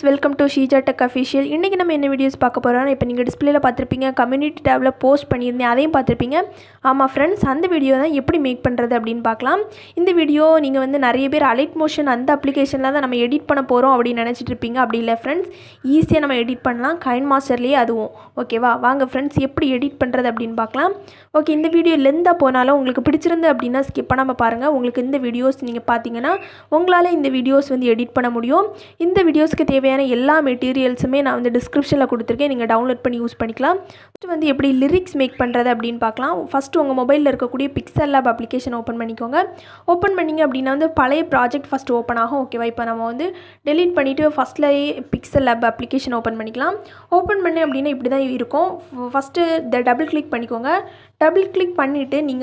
friends, welcome to Sheeja Tech Official. Today we will videos you display the community tab post friends, the video எப்படி make பண்றது அப்படிን பார்க்கலாம். இந்த video நீங்க வந்து நிறைய பேர் அலைட் மோஷன் அந்த அப்ளிகேஷன்ல தான் நம்ம எடிட் பண்ண போறோம் அப்படி நினைச்சிட்டு இருப்பீங்க. அப்படி இல்ல friends, ஈஸியா நம்ம எடிட் பண்ணலாம் KineMaster லயே அதுவும். ஓகேவா? வாங்க friends, எப்படி எடிட் பண்றது அப்படிን பார்க்கலாம். ஓகே, இந்த வீடியோ லெந்தா போனால உங்களுக்கு பிடிச்சிருந்தது அப்படினா ஸ்கிப் பண்ணாம பாருங்க. உங்களுக்கு இந்த வீடியோஸ் நீங்க பாத்தீங்கனா உங்களால இந்த வீடியோஸ் வந்து எடிட் பண்ண முடியும். இந்த வீடியோஸ்க்கு தேவையான எல்லா மெட்டீரியல்ஸுமே நான் வந்து டிஸ்கிரிப்ஷன்ல கொடுத்திருக்கேன். நீங்க டவுன்லோட் பண்ணி யூஸ் பண்ணிக்கலாம். ஃபர்ஸ்ட் வந்து எப்படி லிரிக்ஸ் மேக் பண்றது அப்படிን பார்க்கலாம். ஃபர்ஸ்ட் உங்க மொபைல்ல இருக்கக்கூடிய Pixel Lab application open பண்ணிக்கோங்க. ஓபன் பண்ணீங்க அப்படினா வந்து பழைய ப்ராஜெக்ட் ஃபர்ஸ்ட் ஓபன் ஆகும். ஓகேவா? இப்போ நம்ம வந்து delete பண்ணிட்டு ஃபர்ஸ்ட்ல Pixel Lab application ஓபன் பண்ணிக்கலாம். ஓபன் பண்ணி அப்படினா இப்படி தான் இருக்கும். ஃபர்ஸ்ட் டபுள் கிளிக் பண்ணிக்கோங்க. டபுள் கிளிக் பண்ணிட்டு நீங்க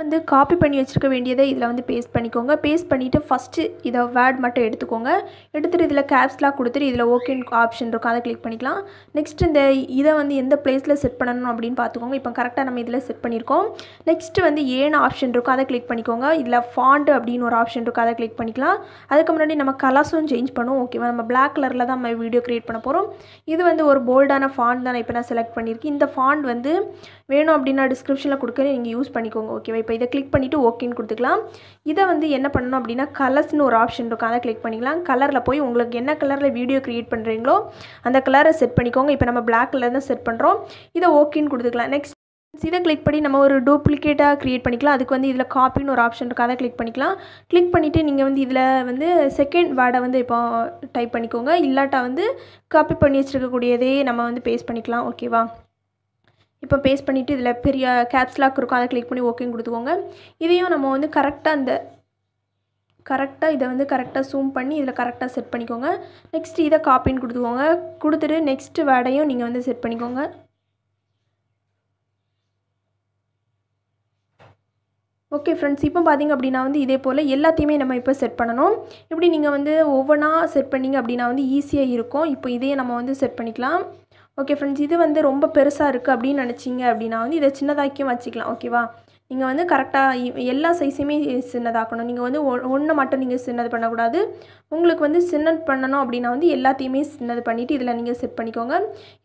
வந்து காப்பி பண்ணி வச்சிருக்க வேண்டியதை இதல வந்து பேஸ்ட் பண்ணிக்கோங்க. பேஸ்ட் பண்ணிட்டு ஃபர்ஸ்ட் இத வேர்ட் மட்டும் எடுத்துக்கோங்க. எடுத்துட்டு இதல கேப்ஸ் லாக் கொடுத்துட்டு இதல ஓகே ஆப்ஷன் இருக்கும். அத கிளிக் பண்ணிக்கலாம். நெக்ஸ்ட் இந்த இத வந்து எந்த பிளேஸ்ல செட் பண்ணனும் அப்படிን பாத்துக்கோங்க. இப்போ கரெக்ட்டா நம்ம இதல செட் பண்ணிருக்கோம். நெக்ஸ்ட் வந்து ஏன் ஆப்ஷன் இருக்கும். அத கிளிக் பண்ணிக்கோங்க. இதல ஃபாண்ட் அப்படின ஒரு ஆப்ஷன் இருக்கும். அத கிளிக் பண்ணிக்கலாம். அதுக்கு முன்னாடி நம்ம கலர்ஸும் சேஞ்ச் பண்ணுவோம். ஓகேவா? நம்ம Black கலர்ல தான் நம்ம வீடியோ கிரியேட் பண்ண போறோம். இது வந்து ஒரு போல்டான ஃபாண்ட் தான் இப்போ நான் செலக்ட் பண்ணிருக்கேன். இந்த ஃபாண்ட் வந்து வேணும் அப்படினா டிஸ்கிரிப்ஷன்ல கொடுக்கிறேன். நீங்க யூஸ் பண்ணிக்கோங்க. ஓகேவா? இப்போ இத கிளிக் பண்ணிட்டு ஓகேன்னு கொடுத்துக்கலாம். இத வந்து என்ன பண்ணனும் அப்படினா கலர்ஸ்னு ஒரு ஆப்ஷன் இருக்கும். அத கிளிக் பண்ணிக்கலாம். கலர்ல போய் உங்களுக்கு என்ன கலர்ல வீடியோ கிரியேட் பண்றீங்களோ அந்த கலரை செட் பண்ணிக்கோங்க. இப்போ நம்ம Black கலர்ல தான் செட் பண்றோம். இத ஓகேன்னு கொடுத்துக்கலாம். நெக்ஸ்ட் இத கிளிக் பண்ணி நம்ம ஒரு டூப்ளிகேட்டா கிரியேட் பண்ணிக்கலாம். அதுக்கு வந்து இதல காப்பின்னு ஒரு ஆப்ஷன் இருக்கு. அத கிளிக் பண்ணிக்கலாம். கிளிக் பண்ணிட்டு நீங்க வந்து இதல வந்து செகண்ட் வார்டை வந்து இப்போ டைப் பண்ணிக்கோங்க. இல்லாட்டா வந்து காப்பி பண்ணி வச்சிருக்க கூடியதே நம்ம வந்து பேஸ்ட் பண்ணிக்கலாம். ஓகேவா? இப்போ பேஸ்ட் பண்ணிட்டு இதல பெரிய கேப்ஸ் லாக் இருக்கும். அத கிளிக் பண்ணி ஓகேன்னு கொடுத்துக்கோங்க. இதையும் நம்ம வந்து கரெக்ட்டா இத வந்து கரெக்ட்டா ஜூம் பண்ணி இதல கரெக்ட்டா செட் பண்ணிக்கோங்க. நெக்ஸ்ட் இத காப்பின்னு கொடுத்துக்கோங்க. கொடுத்துட்டு நெக்ஸ்ட் வார்டையும் நீங்க வந்து செட் பண்ணிக்கோங்க. ஓகே फ्रेंड्स, இப்போ பாத்தீங்க அப்படினா வந்து இதே போல எல்லாத்தையுமே நம்ம இப்போ செட் பண்ணனும். இப்படி நீங்க வந்து ஒவ்வொண்ணா செட் பண்ணீங்க அப்படினா வந்து ஈஸியா இருக்கும். இப்போ இதையே நம்ம வந்து செட் பண்ணிக்கலாம். ஓகே फ्रेंड्स, இது வந்து ரொம்ப பெருசா இருக்கு அப்படி நினைச்சீங்க அப்படினா வந்து இத சின்னதாக்கியும் வச்சுக்கலாம். ஓகேவா? நீங்க வந்து கரெக்ட்டா எல்லா சைஸையுமே சின்னதாக்கணும். நீங்க வந்து ஒண்ணு மட்டும் நீங்க சின்னது பண்ண கூடாது. உங்களுக்கு வந்து சின்னது பண்ணனும் அப்படினா வந்து எல்லாத்தையுமே சின்னது பண்ணிட்டு இதல நீங்க செட் பண்ணிக்கோங்க.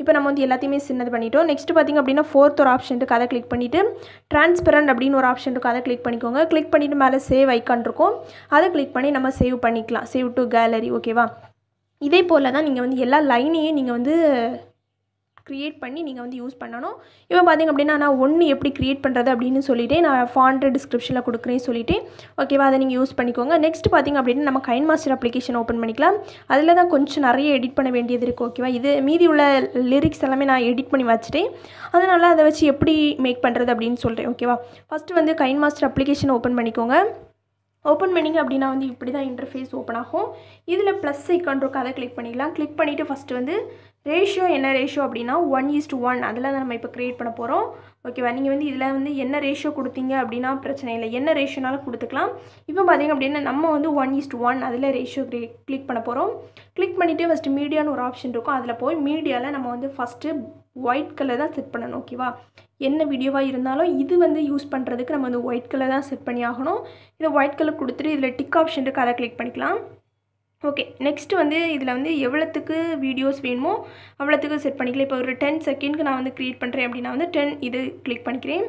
இப்போ நம்ம வந்து எல்லாத்தையுமே சின்னது பண்ணிட்டோம். நெக்ஸ்ட் பாத்தீங்க அப்படினா 4th ஒரு ஆப்ஷன் இருக்கு. அத கிளிக் பண்ணிட்டு ட்ரான்ஸ்பரன்ட் அப்படின ஒரு ஆப்ஷன் இருக்கு. அத கிளிக் பண்ணிக்கோங்க. கிளிக் பண்ணிட்டு மேலே சேவ் ஐகான் இருக்கும். அத கிளிக் பண்ணி நம்ம சேவ் பண்ணிக்கலாம். Save to gallery. ஓகேவா? இதே போல தான் நீங்க வந்து எல்லா லைனையும் நீங்க வந்து கிரியேட் பண்ணி நீங்க வந்து யூஸ் பண்ணனும். இப்போ பாத்தீங்க அப்படினா நான் ஒண்ணு எப்படி கிரியேட் பண்றது அப்படினு சொல்லிட்டேன். நான் ஃபாண்ட் டிஸ்கிரிப்ஷன்ல கொடுக்கிறேன் சொல்லிட்டேன். ஓகேவா? அத நீங்க யூஸ் பண்ணிக்கோங்க. நெக்ஸ்ட் பாத்தீங்க அப்படினா நம்ம KineMaster அப்ளிகேஷன் ஓபன் பண்ணிக்கலாம். அதுல தான் கொஞ்சம் நிறைய எடிட் பண்ண வேண்டியது இருக்கு. ஓகேவா? இது மீதி உள்ள லிரிக்ஸ் எல்லாமே நான் எடிட் பண்ணி வச்சிட்டேன். அதனால அத வச்சு எப்படி மேக் பண்றது அப்படினு சொல்றேன். ஓகேவா? ஃபர்ஸ்ட் வந்து KineMaster அப்ளிகேஷன் ஓபன் பண்ணிக்கோங்க. ஓபன் பண்ணீங்க அப்படினா வந்து இப்படி தான் இன்டர்ஃபேஸ் ஓபன் ஆகும். இதுல பிளஸ் ஐகான் இருக்கு. அத கிளிக் பண்ணிக்கலாம். கிளிக் பண்ணிட்டு ஃபர்ஸ்ட் வந்து ரேஷியோ என்ன ரேஷியோ அப்படினா 1:1 அதல தான் நம்ம இப்போ கிரியேட் பண்ண போறோம். ஓகேவா? நீங்க வந்து இதல வந்து என்ன ரேஷியோ கொடுத்தீங்க அப்படினா பிரச்சனை இல்லை. என்ன ரேஷியோனால கொடுத்துக்கலாம். இப்போ பாத்தீங்க அப்படினா நம்ம வந்து 1:1 அதல ரேஷியோ கிளிக் பண்ண போறோம். கிளிக் பண்ணிட்டு ஃபர்ஸ்ட் மீடியான்னு ஒரு ஆப்ஷன் இருக்கும். அதல போய் மீடியால நம்ம வந்து ஃபர்ஸ்ட் ஒயிட் கலர் தான் செட் பண்ணனும். ஓகேவா? என்ன வீடியோவா இருந்தாலும் இது வந்து யூஸ் பண்றதுக்கு நம்ம வந்து ஒயிட் கலர் தான் செட் பண்ணி ஆகணும். இத ஒயிட் கலர் கொடுத்துட்டு இதல டிக் ஆப்ஷன் இருக்கு. அத கிளிக் பண்ணிக்கலாம். ஓகே, நெக்ஸ்ட் வந்து இதல வந்து எவ்வளவுக்கு வீடியோஸ் வேணுமோ அவ்வளவுக்கு செட் பண்ணிக்கலாம். இப்போ ஒரு 10 செகண்ட்க்கு நான் வந்து கிரியேட் பண்றேன் அப்படினா வந்து 10 இது கிளிக் பண்ணிக்கிறேன்.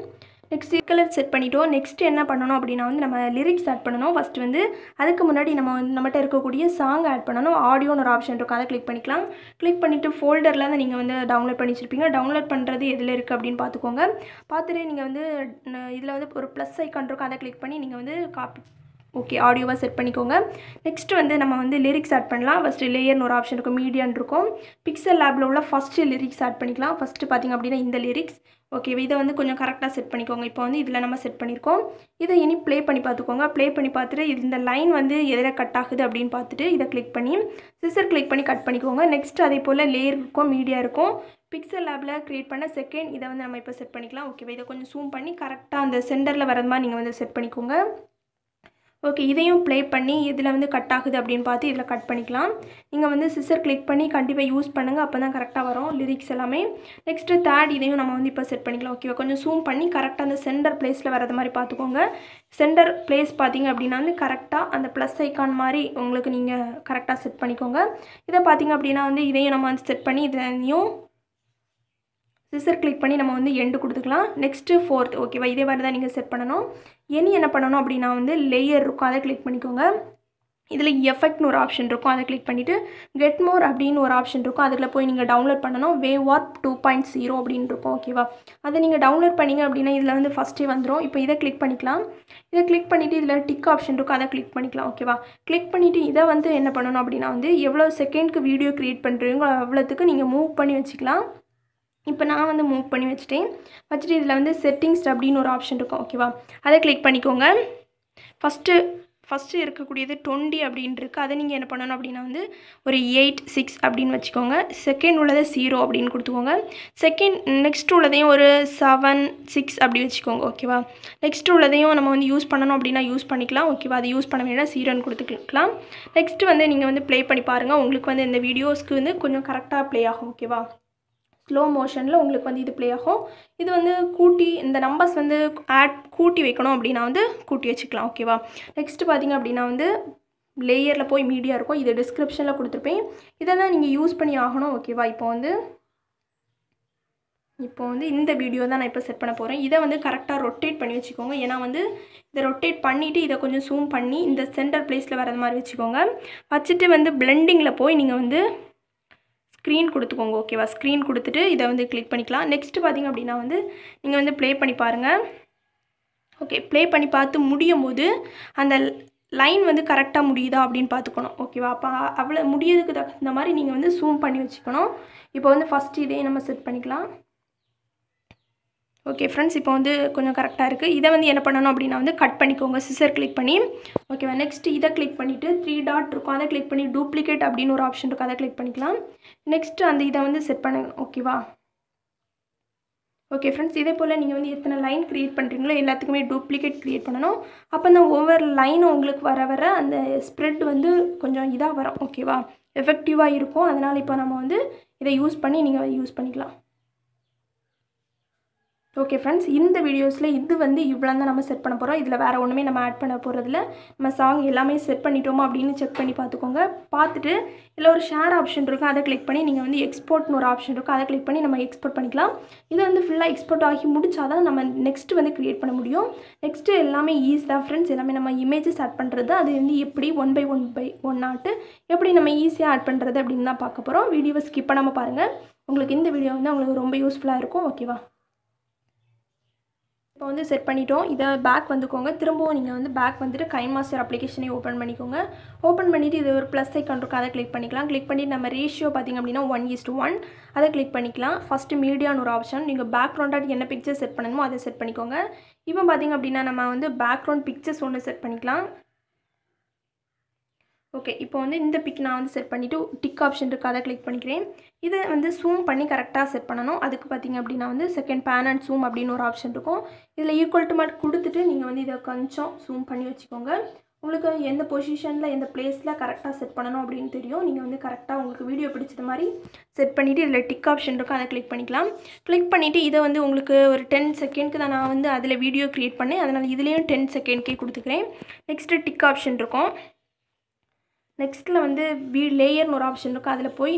நெக்ஸ்ட் கலர் செட் பண்ணிட்டோம். நெக்ஸ்ட் என்ன பண்ணனும் அப்படினா வந்து நம்ம லிரிக்ஸ் ஆட் பண்ணனும். ஃபர்ஸ்ட் வந்து அதுக்கு முன்னாடி நம்ம நம்மட்ட இருக்கக்கூடிய சாங் ஆட் பண்ணனும். ஆடியோன்னு ஒரு ஆப்ஷன் இருக்கு. அத கிளிக் பண்ணிக்கலாம். கிளிக் பண்ணிட்டு ஃபோல்டர்ல தான் நீங்க வந்து டவுன்லோட் பண்ணி வச்சிருப்பீங்க. டவுன்லோட் பண்றது எதுல இருக்கு அப்படினு பாத்துக்கோங்க. பாத்துட்டு நீங்க வந்து இதல வந்து ஒரு பிளஸ் ஐகான் இருக்கு. அத கிளிக் பண்ணி நீங்க வந்து காப்பி ஓகே ஆடியோவா செட் பண்ணிக்கோங்க. நெக்ஸ்ட் வந்து நம்ம வந்து லிரிக்ஸ் ஆட் பண்ணலாம். ஃபர்ஸ்ட் லேயர்னு ஒரு ஆப்ஷன் இருக்கும். மீடியான்னு இருக்கும். Pixel Labல உள்ள ஃபர்ஸ்ட் லிரிக்ஸ் ஆட் பண்ணிக்கலாம். ஃபர்ஸ்ட் பாத்தீங்க அப்படினா இந்த லிரிக்ஸ். ஓகே, இத வந்து கொஞ்சம் கரெக்ட்டா செட் பண்ணிக்கோங்க. இப்போ வந்து இதல நம்ம செட் பண்ணிருக்கோம். இத இனி ப்ளே பண்ணி பாத்துக்கோங்க. ப்ளே பண்ணி பாத்துட்டு இந்த லைன் வந்து எதல கட் ஆகுது அப்படினு பாத்துட்டு இத கிளிக் பண்ணி சிசர் கிளிக் பண்ணி கட் பண்ணிக்கோங்க. நெக்ஸ்ட் அதே போல லேயர் இருக்கும். மீடியா இருக்கும். Pixel Labல கிரியேட் பண்ண செகண்ட் இத வந்து நம்ம இப்போ செட் பண்ணிக்கலாம். ஓகே, இத கொஞ்சம் ஜூம் பண்ணி கரெக்ட்டா அந்த சென்டர்ல வரதுமா நீங்க வந்து செட் பண்ணிக்கோங்க. ஓகே இதையும் ப்ளே பண்ணி இதில் வந்து கட் ஆகுது அப்படின்னு பார்த்து இதில் கட் பண்ணிக்கலாம். நீங்கள் வந்து சிசர் கிளிக் பண்ணி கண்டிப்பாக யூஸ் பண்ணுங்கள், அப்போ தான் கரெக்டாக வரும் லிரிக்ஸ் எல்லாமே. நெக்ஸ்ட்டு தேர்ட் இதையும் நம்ம வந்து இப்போ செட் பண்ணிக்கலாம். ஓகேவா, கொஞ்சம் சூம் பண்ணி கரெக்டாக அந்த சென்டர் பிளேஸில் வரது மாதிரி பார்த்துக்கோங்க. சென்டர் பிளேஸ் பார்த்தீங்க அப்படின்னா வந்து கரெக்டாக அந்த ப்ளஸ் ஐக்கான் மாதிரி உங்களுக்கு நீங்கள் கரெக்டாக செட் பண்ணிக்கோங்க. இதை பார்த்தீங்க அப்படின்னா வந்து இதையும் நம்ம வந்து செட் பண்ணி இதையும் சிசர் கிளிக் பண்ணி நம்ம வந்து எண்டு கொடுத்துக்கலாம். நெக்ஸ்ட்டு ஃபோர்த், ஓகேவா, இதே மாதிரி தான் நீங்கள் செட் பண்ணணும். இனி என்ன பண்ணணும் அப்படின்னா வந்து லேயர் இருக்கும், அதை கிளிக் பண்ணிக்கோங்க. இதில் எஃபெக்ட்னு ஒரு ஆப்ஷன் இருக்கும், அதை கிளிக் பண்ணிவிட்டு கெட் மோர் அப்படின்னு ஒரு ஆப்ஷன் இருக்கும், அதில் போய் நீங்கள் டவுன்லோட் பண்ணணும். வேவார்ப் 2.0 அப்படின்னு இருக்கும், ஓகேவா, அதை நீங்கள் டவுன்லோட் பண்ணிங்க அப்படின்னா இதில் வந்து ஃபஸ்ட்டே வந்துடும். இப்போ இதை கிளிக் பண்ணிக்கலாம். இதை கிளிக் பண்ணிவிட்டு இதில் டிக் ஆப்ஷன் இருக்கும், அதை கிளிக் பண்ணிக்கலாம். ஓகேவா, கிளிக் பண்ணிவிட்டு இதை வந்து என்ன பண்ணணும் அப்படின்னா வந்து எவ்வளோ செகண்ட்க்கு வீடியோ க்ரியேட் பண்ணுறீங்களோ எவ்வளோத்துக்கு நீங்கள் மூவ் பண்ணி வச்சுக்கலாம். இப்போ நான் வந்து மூவ் பண்ணி வச்சுட்டு இதில் வந்து செட்டிங்ஸ் அப்படின்னு ஒரு ஆப்ஷன் இருக்கும், ஓகேவா, அதை கிளிக் பண்ணிக்கோங்க. ஃபஸ்ட்டு இருக்கக்கூடியது 20 அப்படின்னு இருக்குது, அதை நீங்கள் என்ன பண்ணணும் அப்படின்னா வந்து ஒரு 8, 6 அப்படின்னு வச்சுக்கோங்க. செகண்ட் உள்ளதை 0 அப்படின்னு கொடுத்துக்கோங்க. செகண்ட் நெக்ஸ்ட் உள்ளதையும் ஒரு 7, 6 அப்படி வச்சுக்கோங்க. ஓகேவா, நெக்ஸ்ட் உள்ளதையும் நம்ம வந்து யூஸ் பண்ணணும் அப்படின்னா யூஸ் பண்ணிக்கலாம். ஓகேவா, அது யூஸ் பண்ண வேண்டாம், 0ன்னு கொடுத்துக்கலாம். நெக்ஸ்ட்டு வந்து நீங்கள் வந்து ப்ளே பண்ணி பாருங்கள், உங்களுக்கு வந்து இந்த வீடியோஸ்க்கு வந்து கொஞ்சம் கரெக்டாக ப்ளே ஆகும். ஓகேவா, ஸ்லோ மோஷனில் உங்களுக்கு வந்து இது ப்ளே ஆகும். இது வந்து கூட்டி இந்த நம்பர்ஸ் வந்து ஆட் கூட்டி வைக்கணும் அப்படின்னா வந்து கூட்டி வச்சுக்கலாம். ஓகேவா, நெக்ஸ்ட்டு பார்த்திங்க அப்படின்னா வந்து லேயரில் போய் மீடியா இருக்கும், இது டிஸ்கிரிப்ஷனில் கொடுத்துருப்பேன், இதை தான் நீங்கள் யூஸ் பண்ணி ஆகணும். ஓகேவா, இப்போ வந்து இந்த வீடியோ தான் நான் இப்போ செட் பண்ண போகிறேன். இதை வந்து கரெக்டாக ரொட்டேட் பண்ணி வச்சுக்கோங்க, ஏன்னா வந்து இதை ரொட்டேட் பண்ணிவிட்டு இதை கொஞ்சம் சூம் பண்ணி இந்த சென்டர் பிளேஸில் வர மாதிரி வச்சுக்கோங்க. வச்சுட்டு வந்து பிளெண்டிங்கில் போய் நீங்கள் வந்து ஸ்க்ரீன் கொடுத்துக்கோங்க. ஓகேவா, ஸ்க்ரீன் கொடுத்துட்டு இதை வந்து கிளிக் பண்ணிக்கலாம். நெக்ஸ்ட்டு பார்த்திங்க அப்படின்னா வந்து நீங்கள் வந்து ப்ளே பண்ணி பாருங்கள். ஓகே, ப்ளே பண்ணி பார்த்து முடியும் போது அந்த லைன் வந்து கரெக்டாக முடியுதா அப்படின்னு பார்த்துக்கணும். ஓகேவா, அப்போ அவ்வளோ முடியதுக்கு தகுந்த மாதிரி நீங்கள் வந்து சூம் பண்ணி வச்சுக்கணும். இப்போ வந்து ஃபஸ்ட்டு இதையும் நம்ம செட் பண்ணிக்கலாம். ஓகே ஃப்ரெண்ட்ஸ், இப்போ வந்து கொஞ்சம் கரெக்டாக இருக்குது. இதை வந்து என்ன பண்ணணும் அப்படின்னா வந்து கட் பண்ணிக்கோங்க, சிசர் கிளிக் பண்ணி. ஓகேவா, நெக்ஸ்ட்டு இதை கிளிக் பண்ணிவிட்டு 3 டாட் இருக்கும், அதை கிளிக் பண்ணி டூப்ளிகேட் அப்படின்னு ஒரு ஆப்ஷன் இருக்கும், அதை கிளிக் பண்ணிக்கலாம். நெக்ஸ்ட்டு அந்த இதை வந்து செட் பண்ணுங்க. ஓகேவா, ஓகே ஃப்ரெண்ட்ஸ், இதே போல் நீங்கள் வந்து எத்தனை லைன் க்ரியேட் பண்ணுறீங்களோ எல்லாத்துக்குமே டூப்ளிகேட் க்ரியேட் பண்ணணும். அப்போ அந்த ஒவ்வொரு லைனும் உங்களுக்கு வர வர அந்த ஸ்ப்ரெட் வந்து கொஞ்சம் இதாக வரும். ஓகேவா, எஃபெக்டிவாக இருக்கும். அதனால் இப்போ நம்ம வந்து இதை யூஸ் பண்ணி நீங்கள் யூஸ் பண்ணிக்கலாம். ஓகே ஃப்ரெண்ட்ஸ், இந்த வீடியோஸில் இது வந்து இவ்வளோ தான் நம்ம செட் பண்ண போகிறோம். இதில் வேறு ஒன்றுமே நம்ம ஆட் பண்ண போகிறதில்ல. நம்ம சாங் எல்லாமே செட் பண்ணிட்டோமா அப்படின்னு செக் பண்ணி பார்த்துக்கோங்க. பார்த்துட்டு இல்லை ஒரு ஷேர் ஆப்ஷன் இருக்கும், அதை கிளிக் பண்ணி நீங்கள் வந்து எக்ஸ்போர்ட்னு ஒரு ஆப்ஷன் இருக்கும், அதை கிளிக் பண்ணி நம்ம எக்ஸ்போர்ட் பண்ணிக்கலாம். இது வந்து ஃபுல்லாக எக்ஸ்போர்ட் ஆகி முடிச்சாதான் நம்ம நெக்ஸ்ட்டு வந்து க்ரியேட் பண்ண முடியும். நெக்ஸ்ட்டு எல்லாமே ஈஸி தான் ஃப்ரெண்ட்ஸ். எல்லாமே நம்ம இமேஜஸ் ஆட் பண்ணுறது, அது வந்து எப்படி 1 by 1 எப்படி நம்ம ஈஸியாக ஆட் பண்ணுறது அப்படின்னு தான் பார்க்க போகிறோம். வீடியோவை ஸ்கிப் பண்ணாமல் பாருங்கள், உங்களுக்கு இந்த வீடியோ வந்து உங்களுக்கு ரொம்ப யூஸ்ஃபுல்லாக இருக்கும். ஓகேவா, இப்போ வந்து செட் பண்ணிட்டோம். இதை பேக் வந்துக்கோங்க. திரும்பவும் நீங்கள் வந்து பேக் வந்துட்டு கைன்மாஸ்டர் அப்ளிகேஷனை ஓப்பன் பண்ணிக்கோங்க. ஓப்பன் பண்ணிவிட்டு இது ஒரு ப்ளஸ் ஐக்கான் இருக்கும், அதை கிளிக் பண்ணிக்கலாம். கிளிக் பண்ணிவிட்டு நம்ம ரேஷியோ பார்த்திங்க அப்படின்னா 1:1 அதை கிளிக் பண்ணிக்கலாம். ஃபஸ்ட்டு மீடியான்னு ஒரு ஆப்ஷன், நீங்கள் பேக்ரவுண்டாக என்ன பிக்சர் செட் பண்ணணுமோ அதை செட் பண்ணிக்கோங்க. இப்போ பார்த்திங்க அப்படின்னா நம்ம வந்து பேக்ரவுண்ட் பிக்சர்ஸ் ஒன்று செட் பண்ணிக்கலாம். ஓகே, இப்போ வந்து இந்த பிக் நான் வந்து செட் பண்ணிவிட்டு டிக் ஆப்ஷன் இருக்குது, அதை கிளிக் பண்ணிக்கிறேன். இதை வந்து சூம் பண்ணி கரெக்டாக செட் பண்ணணும். அதுக்கு பார்த்திங்க அப்படின்னா வந்து செகண்ட் பேன் அண்ட் சூம் அப்படின்னு ஒரு ஆப்ஷன் இருக்கும், இதில் ஈக்குவல் டு மார்க் கொடுத்துட்டு நீங்கள் வந்து இதை கொஞ்சம் சூம் பண்ணி வச்சுக்கோங்க. உங்களுக்கு எந்த பொசிஷனில் எந்த பிளேஸில் கரெக்டாக செட் பண்ணணும் அப்படின்னு தெரியும். நீங்கள் வந்து கரெக்டாக உங்களுக்கு வீடியோ பிடிச்சது மாதிரி செட் பண்ணிவிட்டு இதில் டிக் ஆப்ஷன் இருக்கும், அதை கிளிக் பண்ணிக்கலாம். கிளிக் பண்ணிவிட்டு இதை வந்து உங்களுக்கு ஒரு 10 செகண்ட்க்கு தான் நான் வந்து அதில் வீடியோ க்ரியேட் பண்ணேன், அதனால் இதுலேயும் 10 செகண்ட்கே கொடுத்துக்கிறேன். நெக்ஸ்ட்டு டிக் ஆப்ஷன் இருக்கும். நெக்ஸ்ட்டில் வந்து லேயர்னு ஒரு ஆப்ஷன் இருக்கும், அதில் போய்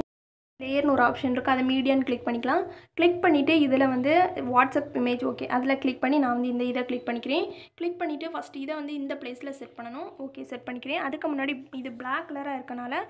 லேயர்னு ஒரு ஆப்ஷன் இருக்குது, அதை மீடியான்னு கிளிக் பண்ணிக்கலாம். கிளிக் பண்ணிவிட்டு இதில் வந்து வாட்ஸ்அப் இமேஜ், ஓகே, அதில் கிளிக் பண்ணி நான் வந்து இந்த இதை கிளிக் பண்ணிக்கிறேன். கிளிக் பண்ணிவிட்டு ஃபஸ்ட்டு இதை வந்து இந்த பிளேஸில் செட் பண்ணணும். ஓகே, செட் பண்ணிக்கிறேன். அதுக்கு முன்னாடி இது பிளாக் கலராக இருக்கனால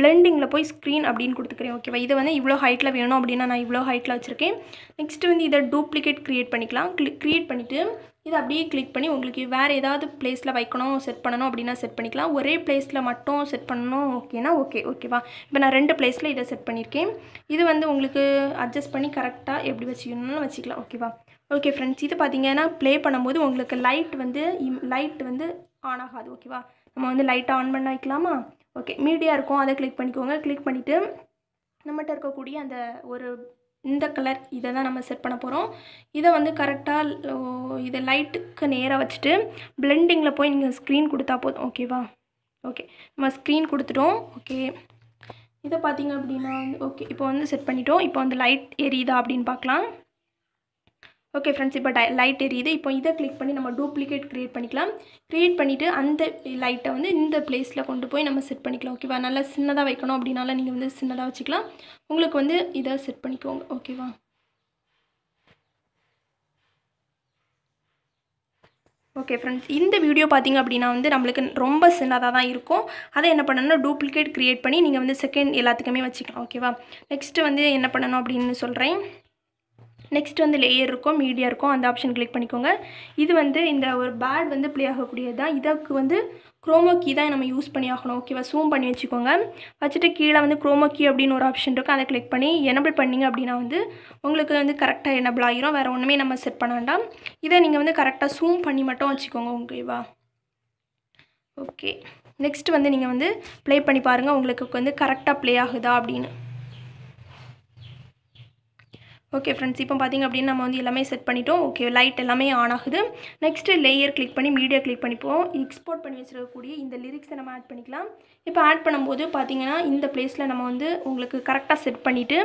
பிளெண்டிங்கில் போய் ஸ்க்ரீன் அப்படின்னு கொடுத்துக்கிறேன். ஓகேவா, இது வந்து இவ்வளோ ஹைட்டில் வேணும் அப்படின்னா நான் இவ்வளோ ஹைட்டில் வச்சுருக்கேன். நெக்ஸ்ட்டு வந்து இதை டூப்ளிகேட் க்ரியேட் பண்ணிக்கலாம். க்ரியேட் பண்ணிவிட்டு இதை அப்படியே கிளிக் பண்ணி உங்களுக்கு வேறு ஏதாவது பிளேஸில் வைக்கணும் செட் பண்ணணும் அப்படின்னா செட் பண்ணிக்கலாம். ஒரே பிளேஸில் மட்டும் செட் பண்ணணும் ஓகேனா ஓகே. ஓகேவா, இப்போ நான் 2 பிளேஸில் இதை செட் பண்ணியிருக்கேன். இது வந்து உங்களுக்கு அட்ஜஸ்ட் பண்ணி கரெக்டாக எப்படி வச்சுக்கணும்னு வச்சுக்கலாம். ஓகேவா, ஓகே ஃப்ரெண்ட்ஸ், இது பார்த்திங்கன்னா ப்ளே பண்ணும்போது உங்களுக்கு லைட் வந்து ஆன் ஆகாது. ஓகேவா, நம்ம வந்து லைட்டை ஆன் பண்ண வைக்கலாமா? ஓகே, மீடியா இருக்கும், அதை கிளிக் பண்ணிக்கோங்க. கிளிக் பண்ணிவிட்டு நம்மகிட்ட இருக்கக்கூடிய அந்த ஒரு இந்த கலர் இதை தான் நம்ம செட் பண்ண போகிறோம். இதை வந்து கரெக்டாக இதை லைட்டுக்கு நேராக வச்சுட்டு பிளெண்டிங்கில் போய் நீங்கள் ஸ்க்ரீன் கொடுத்தா போதும். ஓகேவா? ஓகே, நம்ம ஸ்க்ரீன் கொடுத்துட்டோம். ஓகே, இதை பார்த்தீங்க அப்படின்னா வந்து ஓகே இப்போ வந்து செட் பண்ணிட்டோம். இப்போ வந்து லைட் எரியுதா அப்படின்னு பார்க்கலாம். ஓகே ஃப்ரெண்ட்ஸ், இப்போ லைட் எரியுது. இப்போ இதை கிளிக் பண்ணி நம்ம டூப்ளிகேட் க்ரியேட் பண்ணிக்கலாம். க்ரியேட் பண்ணிவிட்டு அந்த லைட்டை வந்து இந்த பிளேஸில் கொண்டு போய் நம்ம செட் பண்ணிக்கலாம். ஓகேவா? நல்லா சின்னதாக வைக்கணும் அப்படின்னால நீங்கள் வந்து சின்னதாக வச்சுக்கலாம். உங்களுக்கு வந்து இதை செட் பண்ணிக்கோங்க. ஓகேவா? ஓகே ஃப்ரெண்ட்ஸ், இந்த வீடியோ பார்த்திங்க அப்படின்னா வந்து நம்மளுக்கு ரொம்ப சின்னதாக தான் இருக்கும். அதை என்ன பண்ணணும்னா டூப்ளிகேட் க்ரியேட் பண்ணி நீங்கள் வந்து செகண்ட் எல்லாத்துக்குமே வச்சுக்கலாம். ஓகேவா? நெக்ஸ்ட்டு வந்து என்ன பண்ணணும் அப்படின்னு சொல்கிறேன். நெக்ஸ்ட் வந்து லேயர் இருக்கும், மீடியா இருக்கும், அந்த ஆப்ஷன் கிளிக் பண்ணிக்கோங்க. இது வந்து இந்த ஒரு பேட் வந்து ப்ளே ஆகக்கூடியது தான். இதுக்கு வந்து குரோமோ கீ தான் நம்ம யூஸ் பண்ணி ஆகணும். ஓகேவா? ஜூம் பண்ணி வச்சுக்கோங்க. வச்சுட்டு கீழே வந்து குரோமோ கீ அப்படின்னு ஒரு ஆப்ஷன் இருக்கும், அதை கிளிக் பண்ணி எனபிள் பண்ணிங்க அப்படின்னா வந்து உங்களுக்கு வந்து கரெக்டாக எனபிள் ஆகிரும். வேறு ஒன்றுமே நம்ம செட் பண்ண வேண்டாம். இதை நீங்கள் வந்து கரெக்டாக ஜூம் பண்ணி மட்டும் வச்சுக்கோங்க. ஓகேவா? ஓகே, நெக்ஸ்ட் வந்து நீங்கள் வந்து ப்ளே பண்ணி பாருங்கள் உங்களுக்கு வந்து கரெக்டாக ப்ளே ஆகுதா அப்படின்னு. ஓகே ஃப்ரெண்ட்ஸ், இப்போ பார்த்திங்க அப்படின்னா நம்ம வந்து எல்லாமே செட் பண்ணிட்டோம். ஓகே, லைட் எல்லாமே ஆன் ஆகுது. நெக்ஸ்ட்டு லேயர் கிளிக் பண்ணி மீடியா கிளிக் பண்ணிப்போம். எக்ஸ்போர்ட் பண்ணி வச்சுருக்கக்கூடிய இந்த லிரிக்ஸை நம்ம ஆட் பண்ணிக்கலாம். இப்போ ஆட் பண்ணும்போது பார்த்திங்கன்னா இந்த பிளேஸில் நம்ம வந்து உங்களுக்கு கரெக்டாக செட் பண்ணிவிட்டு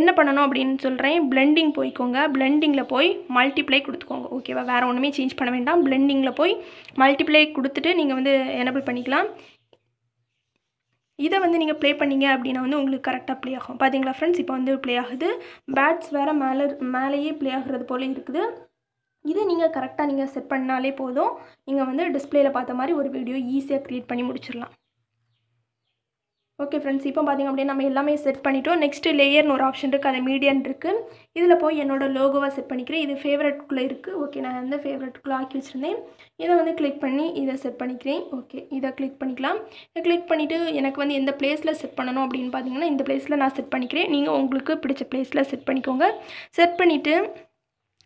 என்ன பண்ணணும் அப்படின்னு சொல்கிறேன். பிளெண்டிங் போய்க்கோங்க. பிளெண்டிங்கில் போய் மல்டிப்ளை கொடுத்துக்கோங்க. ஓகேவா? வேறு ஒன்றுமே சேஞ்ச் பண்ண வேண்டாம். பிளெண்டிங்கில் போய் மல்டிப்ளை கொடுத்துட்டு நீங்கள் வந்து எனபிள் பண்ணிக்கலாம். இதை வந்து நீங்கள் ப்ளே பண்ணிங்க அப்படின்னா வந்து உங்களுக்கு கரெக்டாக ப்ளே ஆகும். பார்த்தீங்களா ஃப்ரெண்ட்ஸ், இப்போ வந்து ப்ளே ஆகுது. பேட்ஸ் வேறு மேலேயே ப்ளே ஆகுறது போல் இருக்குது. இதை நீங்கள் கரெக்டாக நீங்கள் செட் பண்ணாலே போதும். நீங்கள் வந்து டிஸ்பிளேயில் பார்த்த மாதிரி ஒரு வீடியோ ஈஸியாக க்ரியேட் பண்ணி முடிச்சிடலாம். ஓகே ஃப்ரெண்ட்ஸ், இப்போ பார்த்திங்க அப்படின்னா நம்ம எல்லாமே செட் பண்ணிவிட்டோம். நெக்ஸ்ட்டு லேயர்னு ஒரு ஆப்ஷன் இருக்குது, அது மீடியான் இருக்குது. இதில் போய் என்னோடய லோகோவாக செட் பண்ணிக்கிறேன். இது ஃபேவரட்குள்ளே இருக்குது. ஓகே, நான் வந்து ஃபேவரட்குள்ளே ஆக்கி வச்சுருந்தேன். இதை வந்து கிளிக் பண்ணி இதை செட் பண்ணிக்கிறேன். ஓகே, இதை கிளிக் பண்ணிக்கலாம். இதை கிளிக் பண்ணிவிட்டு எனக்கு வந்து எந்த பிளேஸில் செட் பண்ணணும் அப்படின்னு பார்த்தீங்கன்னா இந்த பிளேஸில் நான் செட் பண்ணிக்கிறேன். நீங்கள் உங்களுக்கு பிடிச்ச பிளேஸில் செட் பண்ணிக்கோங்க. செட் பண்ணிவிட்டு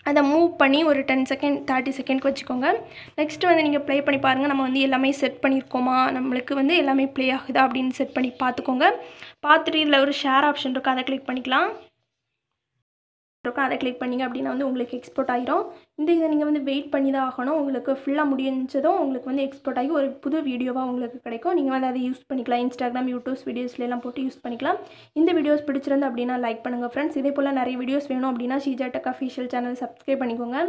அதை மூவ் பண்ணி ஒரு 10 செகண்ட் 30 செகண்ட்க்கு வச்சுக்கோங்க. நெக்ஸ்ட்டு வந்து நீங்கள் ப்ளே பண்ணி பாருங்கள். நம்ம வந்து எல்லாமே செட் பண்ணியிருக்கோமா, நம்மளுக்கு வந்து எல்லாமே ப்ளே ஆகுதா அப்படின்னு செட் பண்ணி பார்த்துக்கோங்க. பார்த்துட்டு இதில் ஒரு ஷேர் ஆப்ஷன் இருக்கும், அதை கிளிக் பண்ணிக்கலாம். அதை கிளிக் பண்ணிங்க அப்படின்னா வந்து உங்களுக்கு எக்ஸ்போர்ட் ஆகிரும். இந்த இதை நீங்கள் வந்து வெயிட் பண்ணி தான் ஆகணும். உங்களுக்கு ஃபுல்லாக முடிஞ்சதும் உங்களுக்கு வந்து எக்ஸ்போர்ட் ஆகி ஒரு புது வீடியோவாக உங்களுக்கு கிடைக்கும். நீங்கள் வந்து அதை யூஸ் பண்ணிக்கலாம். இன்ஸ்டாகிராம், யூடியூப்ஸ் வீடியோஸ்லாம் போட்டு யூஸ் பண்ணிக்கலாம். இந்த வீடியோஸ் பிடிச்சிருந்து அப்படின்னா லைக் பண்ணுங்கள் ஃப்ரெண்ட்ஸ். இதே போல் நிறைய வீடியோஸ் வேணும் அப்படின்னா Sheeja tech official channel subscribe பண்ணிக்கோங்க.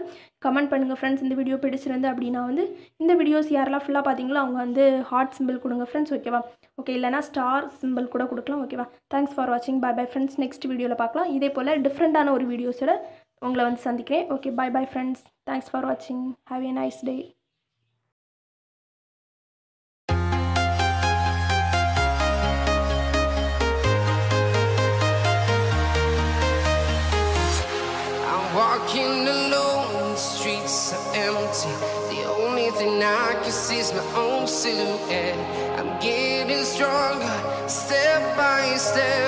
கமெண்ட் பண்ணுங்கள் ஃப்ரெண்ட்ஸ். இந்த வீடியோ பிடிச்சிருந்து அப்படின்னா வந்து இந்த வீடியோஸ் யாரெல்லாம் ஃபுல்லாக பார்த்தீங்களோ அவங்க வந்து ஹார்ட் சிம்பிள் கொடுங்க ஃப்ரெண்ட்ஸ். ஓகேவா? ஓகே, இல்லைனா ஸ்டார் சிம்பிள் கூட கொடுக்கலாம். ஓகேவா? தேங்க்ஸ் ஃபார் வாட்சிங். Bye bye friends. நெக்ஸ்ட் வீடியோவில் பார்க்கலாம். இதே போல் டிஃப்ரெண்ட்டான ஒரு வீடியோஸோட உங்களை வந்து சந்திக்கிறேன். Okay, bye bye friends. Thanks for வாட்சிங். Have a nice day. Is my own silhouette. I'm getting stronger, step by step.